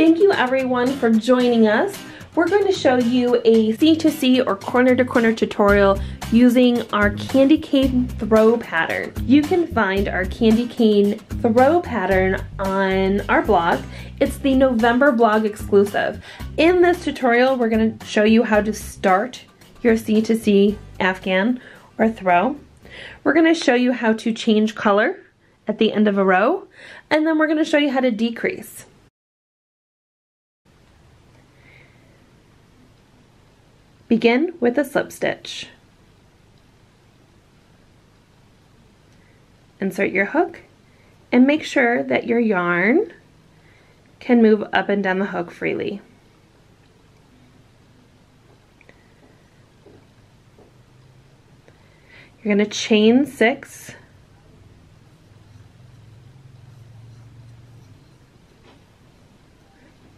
Thank you everyone for joining us. We're going to show you a C2C or corner-to-corner tutorial using our candy cane throw pattern. You can find our candy cane throw pattern on our blog. It's the November blog exclusive. In this tutorial, we're going to show you how to start your C2C afghan or throw. We're going to show you how to change color at the end of a row, and then we're going to show you how to decrease. Begin with a slip stitch. Insert your hook and make sure that your yarn can move up and down the hook freely. You're going to chain 6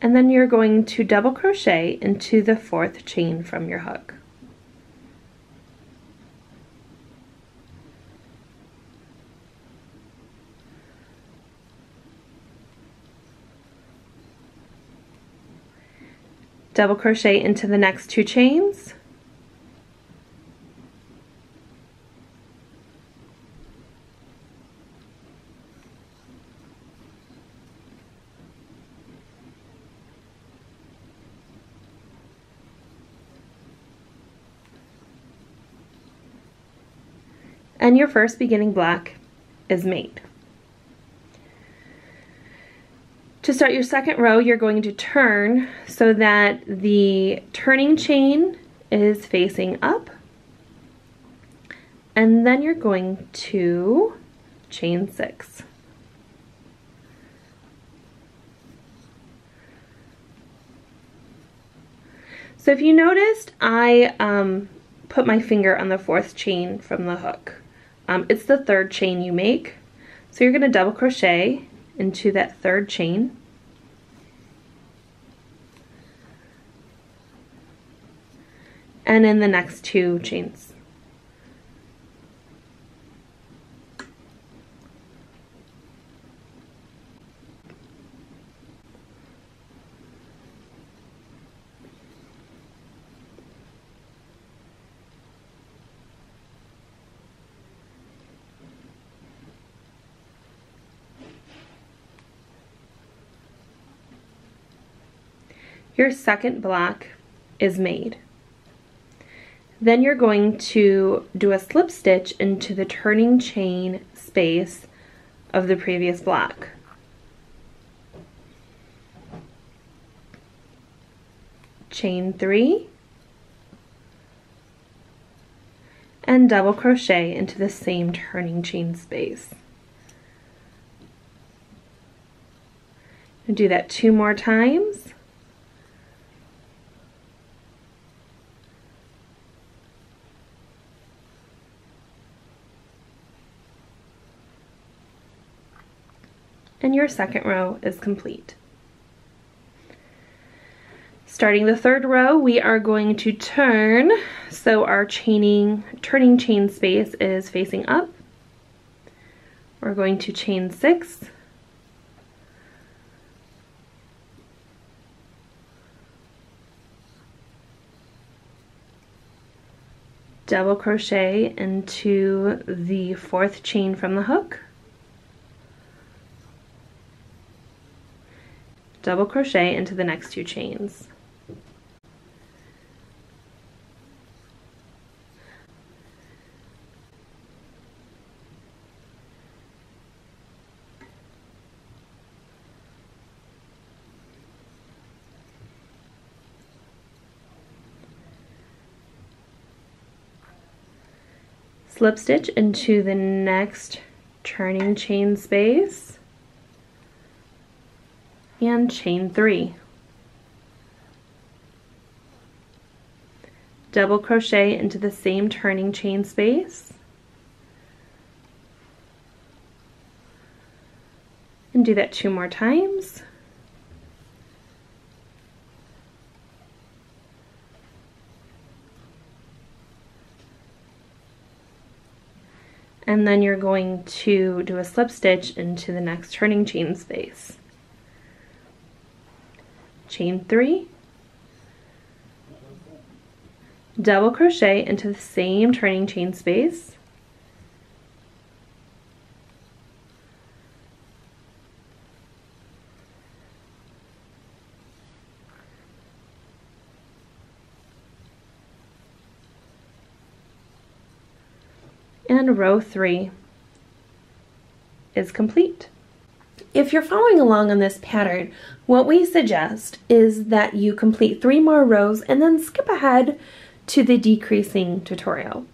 and then you're going to double crochet into the 4th chain from your hook. Double crochet into the next 2 chains. And your first beginning block is made. To start your second row, you're going to turn so that the turning chain is facing up, and then you're going to chain 6. So if you noticed, I put my finger on the 4th chain from the hook. It's the 3rd chain you make, so you're going to double crochet into that 3rd chain. And in the next 2 chains. Your second block is made. Then you're going to do a slip stitch into the turning chain space of the previous block. Chain 3 and double crochet into the same turning chain space. Do that 2 more times. And your second row is complete. Starting the third row, we are going to turn, so our turning chain space is facing up. We're going to chain 6. Double crochet into the 4th chain from the hook. Double crochet into the next 2 chains. Slip stitch into the next turning chain space. And chain 3. Double crochet into the same turning chain space and do that 2 more times. And then you're going to do a slip stitch into the next turning chain space. chain 3, double crochet into the same turning chain space, and row 3 is complete. If you're following along on this pattern, what we suggest is that you complete 3 more rows and then skip ahead to the decreasing tutorial.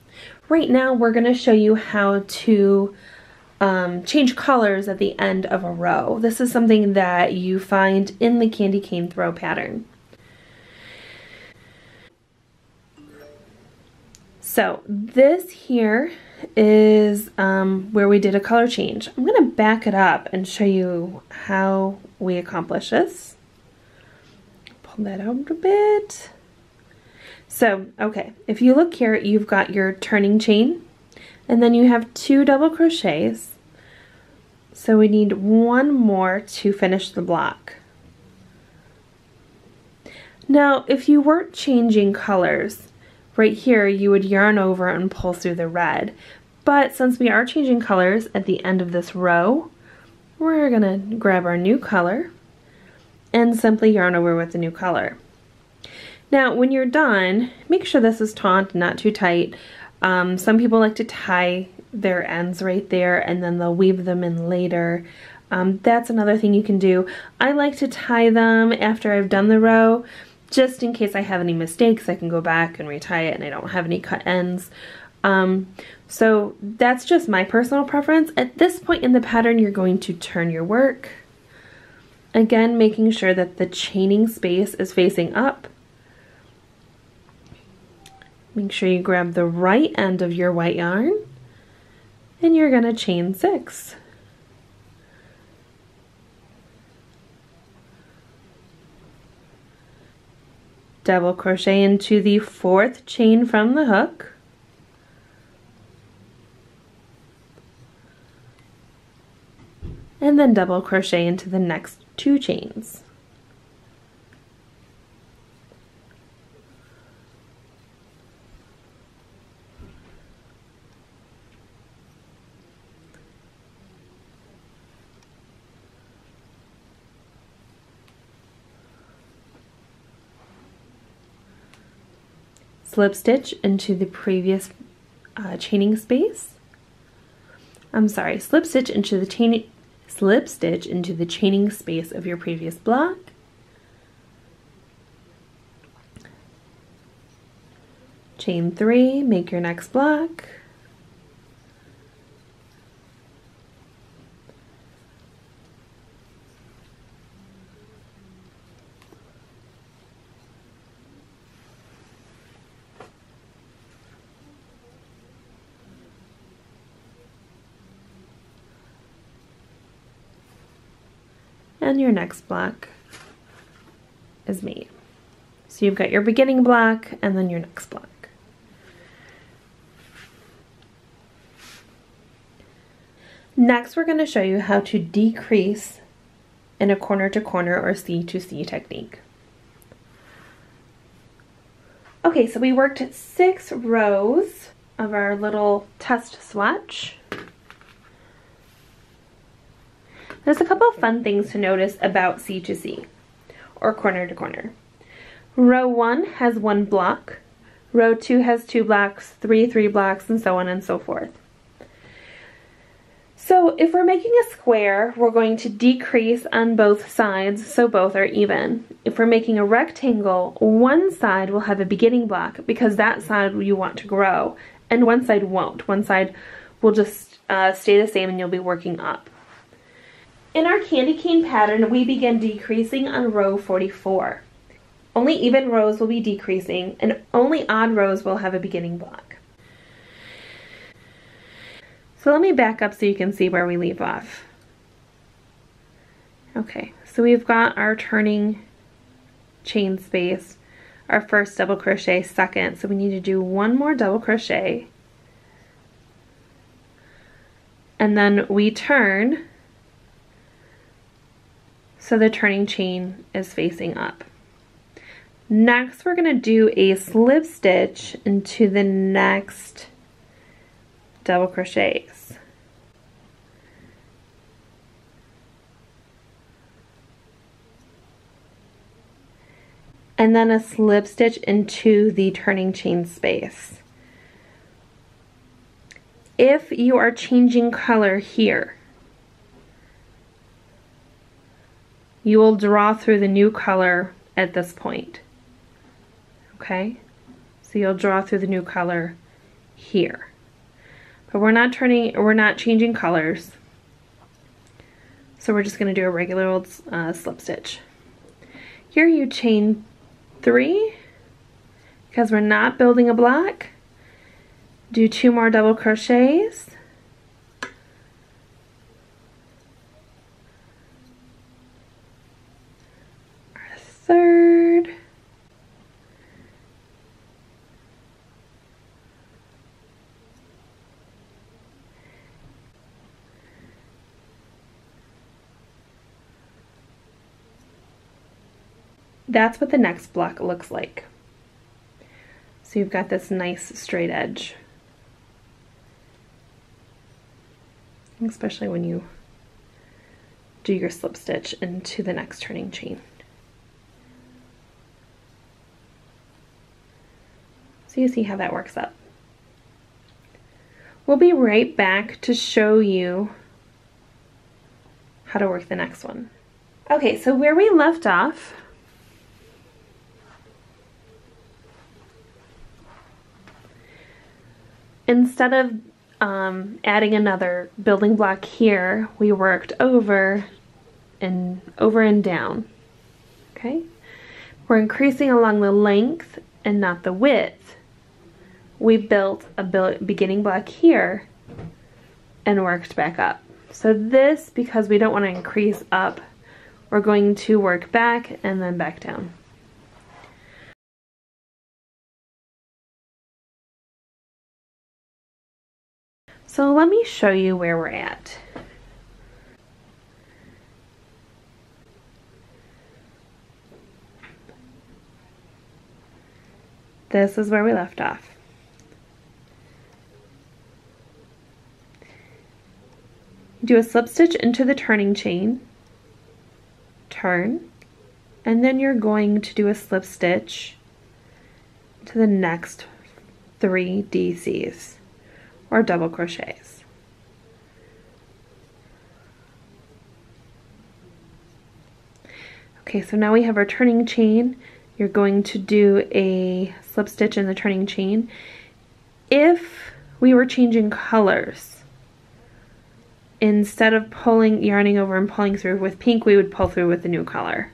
Right now we're going to show you how to change colors at the end of a row. This is something that you find in the candy cane throw pattern. So this here is where we did a color change. I'm going to back it up and show you how we accomplish this. Pull that out a bit. So, okay, if you look here, you've got your turning chain, and then you have 2 double crochets. So we need 1 more to finish the block. Now, if you weren't changing colors, right here you would yarn over and pull through the red. But since we are changing colors at the end of this row, we're gonna grab our new color and simply yarn over with the new color. Now, when you're done, make sure this is taut, not too tight. Some people like to tie their ends right there and then they'll weave them in later. That's another thing you can do. I like to tie them after I've done the row, just in case I have any mistakes. I can go back and retie it and I don't have any cut ends. So that's just my personal preference. At this point in the pattern, you're going to turn your work. Again, making sure that the chaining space is facing up. Make sure you grab the right end of your white yarn and you're going to chain 6. Double crochet into the 4th chain from the hook. And then double crochet into the next 2 chains. Slip stitch into the previous chaining space. I'm sorry, slip stitch into the chaining space of your previous block. Chain 3, make your next block. And your next block is made. So you've got your beginning block and then your next block. Next, we're going to show you how to decrease in a corner to corner or C2C technique. Okay, so we worked 6 rows of our little test swatch. There's a couple of fun things to notice about C2C, or corner to corner. Row 1 has 1 block, row 2 has 2 blocks, 3 blocks, and so on and so forth. So if we're making a square, we're going to decrease on both sides so both are even. If we're making a rectangle, one side will have a beginning block because that side you want to grow, and one side won't. One side will just stay the same and you'll be working up. In our candy cane pattern, we begin decreasing on row 44. Only even rows will be decreasing, and only odd rows will have a beginning block. So let me back up so you can see where we leave off. Okay, so we've got our turning chain space, our first double crochet, second, so we need to do 1 more double crochet. And then we turn. so the turning chain is facing up. Next, we're going to do a slip stitch into the next double crochets. And then a slip stitch into the turning chain space. If you are changing color here, you will draw through the new color at this point. Okay? So you'll draw through the new color here. But we're not changing colors. So we're just going to do a regular old slip stitch. Here you chain 3 because we're not building a block. Do 2 more double crochets. Our third. That's what the next block looks like. So you've got this nice straight edge. Especially when you do your slip stitch into the next turning chain. So you see how that works up. We'll be right back to show you how to work the next one. Okay, so where we left off, instead of adding another building block here, we worked over and down. Okay, we're increasing along the length and not the width. We built a beginning block here and worked back up. So this, because we don't want to increase up, we're going to work back and then back down. So let me show you where we're at. This is where we left off. Do a slip stitch into the turning chain, turn, and then you're going to do a slip stitch to the next 3 DCs. Or double crochets. Okay, so now we have our turning chain. You're going to do a slip stitch in the turning chain. If we were changing colors, instead of yarning over and pulling through with pink, we would pull through with the new color.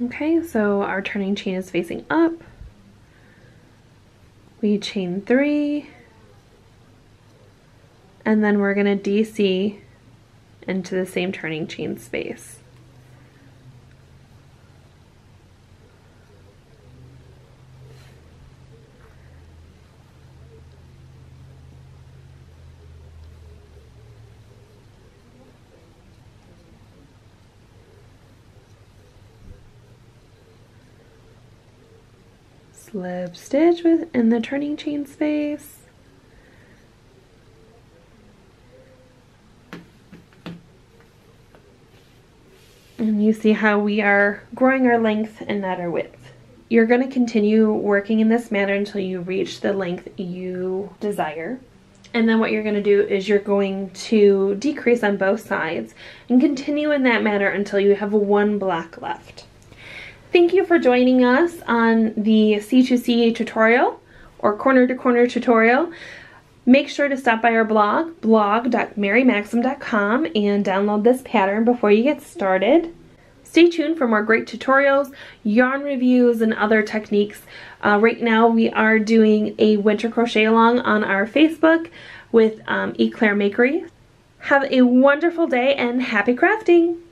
Okay, so our turning chain is facing up. We chain 3, and then we're going to DC into the same turning chain space. Slip stitch within the turning chain space. And you see how we are growing our length and not our width. You're going to continue working in this manner until you reach the length you desire. And then what you're going to do is you're going to decrease on both sides and continue in that manner until you have one block left. Thank you for joining us on the C2C tutorial or corner-to-corner tutorial. Make sure to stop by our blog, blog.marymaxim.com, and download this pattern before you get started. Stay tuned for more great tutorials, yarn reviews, and other techniques. Right now we are doing a winter crochet along on our Facebook with Eclair Makery. Have a wonderful day and happy crafting!